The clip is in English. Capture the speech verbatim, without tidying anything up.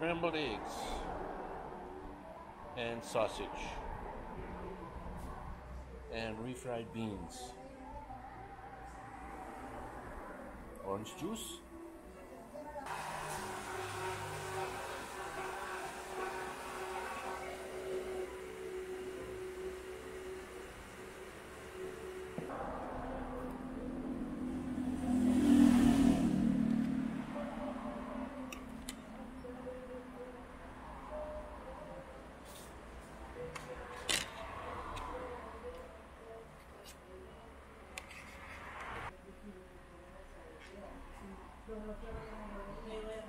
scrambled eggs and sausage and refried beans, orange juice. Thank you.